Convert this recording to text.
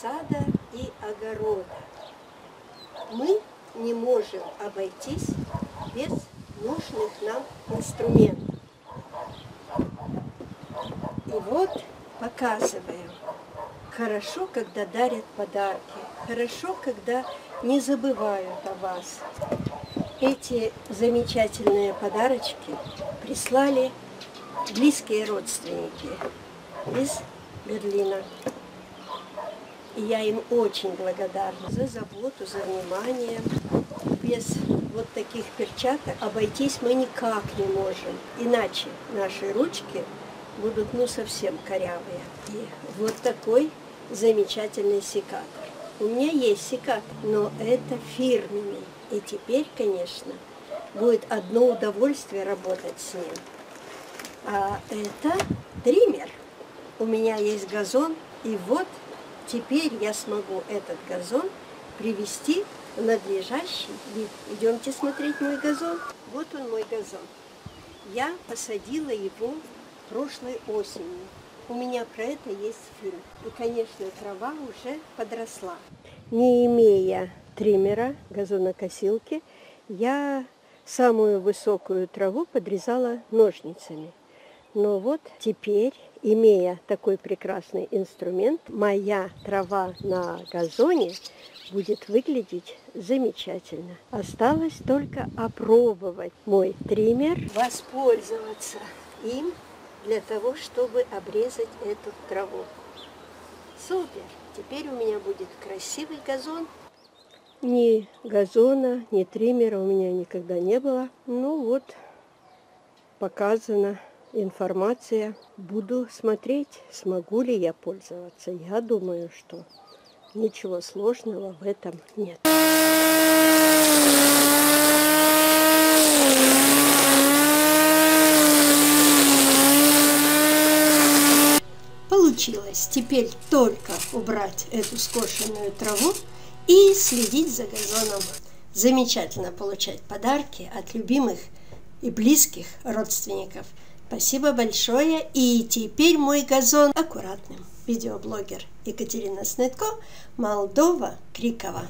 сада и огорода. Мы не можем обойтись без нужных нам инструментов. И вот показываю. Хорошо, когда дарят подарки. Хорошо, когда не забывают о вас. Эти замечательные подарочки прислали близкие родственники из Берлина. И я им очень благодарна за заботу, за внимание. Без вот таких перчаток обойтись мы никак не можем. Иначе наши ручки будут совсем корявые. И вот такой замечательный секатор. У меня есть секатор, но это фирменный. И теперь, конечно, будет одно удовольствие работать с ним. А это триммер. У меня есть газон, и вот теперь я смогу этот газон привести в надлежащий вид. Идемте смотреть мой газон. Вот он, мой газон. Я посадила его прошлой осенью. У меня про это есть фильм. И, конечно, трава уже подросла. Не имея триммера, газонокосилки, я самую высокую траву подрезала ножницами. Но вот теперь, имея такой прекрасный инструмент, моя трава на газоне будет выглядеть замечательно. Осталось только опробовать мой триммер, воспользоваться им для того, чтобы обрезать эту траву. Супер! Теперь у меня будет красивый газон. Ни газона, ни триммера у меня никогда не было. Ну вот, показана информация. Буду смотреть, смогу ли я пользоваться. Я думаю, что ничего сложного в этом нет. Получилось. Теперь только убрать эту скошенную траву и следить за газоном. Замечательно получать подарки от любимых и близких родственников. Спасибо большое. И теперь мой газон аккуратным. Видеоблогер Екатерина Снытко, Молдова, Крикова.